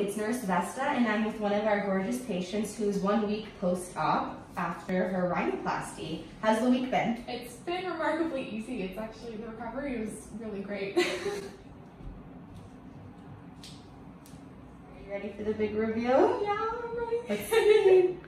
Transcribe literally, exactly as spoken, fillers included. it's Nurse Vesta, and I'm with one of our gorgeous patients who's one week post-op after her rhinoplasty. How's the week been? It's been remarkably easy. It's actually, the recovery was really great. Are you ready for the big reveal? Yeah, I'm ready. Let's see.